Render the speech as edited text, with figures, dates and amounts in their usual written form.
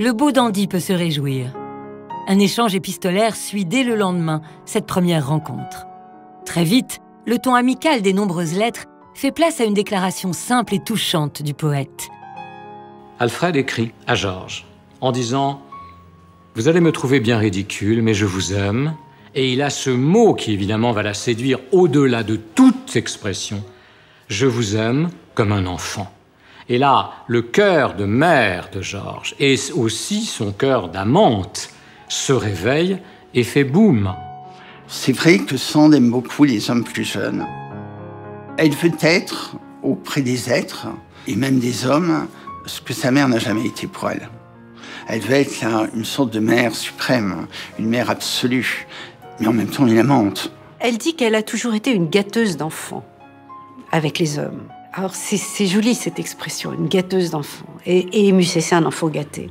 le beau dandy peut se réjouir. Un échange épistolaire suit dès le lendemain cette première rencontre. Très vite, le ton amical des nombreuses lettres fait place à une déclaration simple et touchante du poète. Alfred écrit à Georges en disant « Vous allez me trouver bien ridicule, mais je vous aime. » Et il a ce mot qui évidemment va la séduire au-delà de toute expression. « Je vous aime comme un enfant. » Et là, le cœur de mère de Georges et aussi son cœur d'amante se réveille et fait boum. C'est vrai que Sand aime beaucoup les hommes plus jeunes. Elle veut être auprès des êtres, et même des hommes, ce que sa mère n'a jamais été pour elle. Elle veut être là, une sorte de mère suprême, une mère absolue, mais en même temps une amante. Elle dit qu'elle a toujours été une gâteuse d'enfants avec les hommes. Alors c'est joli cette expression, une gâteuse d'enfants. Et Musset, c'est un enfant gâté.